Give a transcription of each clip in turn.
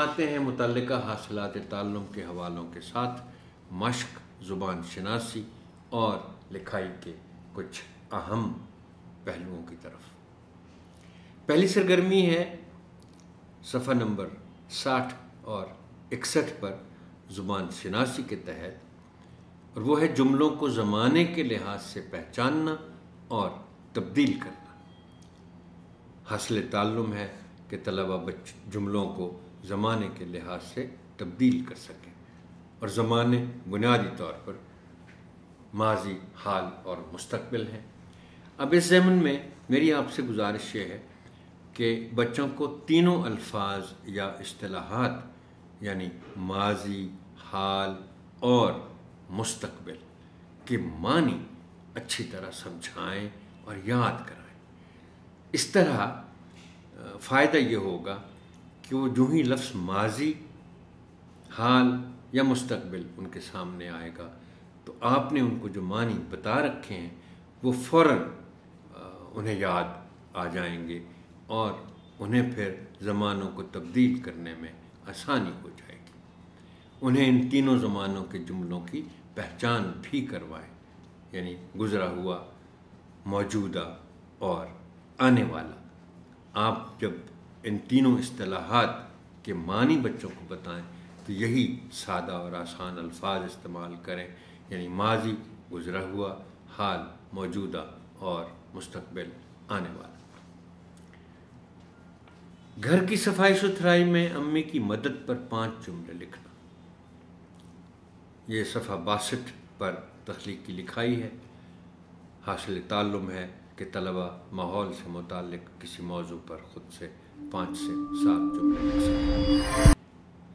आते हैं मुतल्लिका हासिलात ताल्लुम के हवालों के साथ मश्क, ज़ुबान शनासी और लिखाई के कुछ अहम पहलुओं की तरफ। पहली सरगर्मी है सफ़ा नंबर 60 और 61 पर ज़ुबान शनासी के तहत, और वो है जुमलों को ज़माने के लिहाज से पहचानना और तब्दील करना। हासिल ताल्लुम है कि तलबा जुमलों को ज़माने के लिहाज से तब्दील कर सकें, और ज़माने बुनियादी तौर पर माजी, हाल और मुस्तकबिल हैं। अब इस ज़मन में मेरी आपसे गुजारिश ये है कि बच्चों को तीनों अल्फाज या इस्तिलाहात यानी माजी, हाल और मुस्तकबिल के मानी अच्छी तरह समझाएं और याद कराएं। इस तरह फ़ायदा ये होगा कि वो जो ही लफ्ज़ माजी, हाल या मुस्तकबिल उनके सामने आएगा तो आपने उनको जो मानी बता रखे हैं वो फ़ौरन उन्हें याद आ जाएंगे और उन्हें फिर ज़मानों को तब्दील करने में आसानी हो जाएगी। उन्हें इन तीनों ज़मानों के जुमलों की पहचान भी करवाएं, यानी गुज़रा हुआ, मौजूदा और आने वाला। आप जब इन तीनों इस्तिलाहात के मानी बच्चों को बताएं तो यही सादा और आसान अल्फाज इस्तेमाल करें, यानी माजी, गुज़रा हुआ, हाल, मौजूदा और मुस्तकबिल, आने वाला। घर की सफाई सुथराई में अम्मी की मदद पर 5 जुमले लिखना, ये सफ़ा 62 पर तख्लीकी लिखाई है। हासिल ताल्लुम है कि तलबा माहौल से मुतालिक किसी मौजू पर ख़ुद से 5 से 7 जुमले लिख सकें।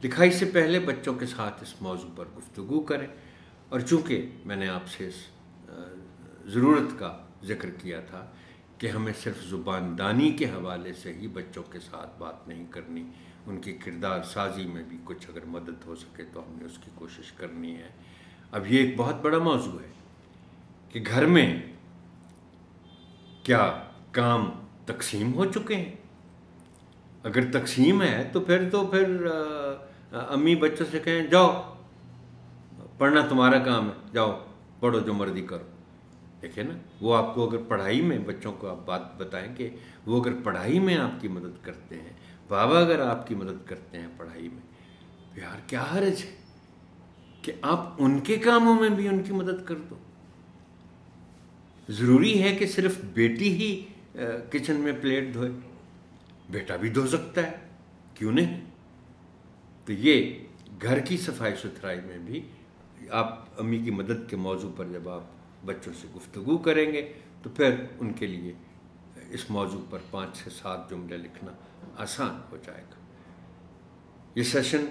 लिखाई से पहले बच्चों के साथ इस मौजू पर गुफ्तगू करें, और चूँकि मैंने आपसे इस ज़रूरत का ज़िक्र किया था कि हमें सिर्फ ज़ुबानदानी के हवाले से ही बच्चों के साथ बात नहीं करनी, उनकी किरदार साजी में भी कुछ अगर मदद हो सके तो हमने उसकी कोशिश करनी है। अब ये एक बहुत बड़ा मौजू है कि घर में क्या काम तकसीम हो चुके हैं। अगर तकसीम है तो फिर अम्मी बच्चों से कहें जाओ पढ़ना तुम्हारा काम है, जाओ पढ़ो जो मर्जी करो। देखिए ना, वो आपको अगर पढ़ाई में बच्चों को आप बात बताएं कि वो अगर पढ़ाई में आपकी मदद करते हैं, बाबा अगर आपकी मदद करते हैं पढ़ाई में, तो यार क्या हर्ज है कि आप उनके कामों में भी उनकी मदद कर दो। ज़रूरी है कि सिर्फ बेटी ही किचन में प्लेट धोए, बेटा भी धो सकता है, क्यों नहीं। तो ये घर की सफाई सुथराई में भी आप अम्मी की मदद के मौजू पर जब आप बच्चों से गुफ्तगू करेंगे तो फिर उनके लिए इस मौजू पर 5 से 7 जुमले लिखना आसान हो जाएगा। ये सेशन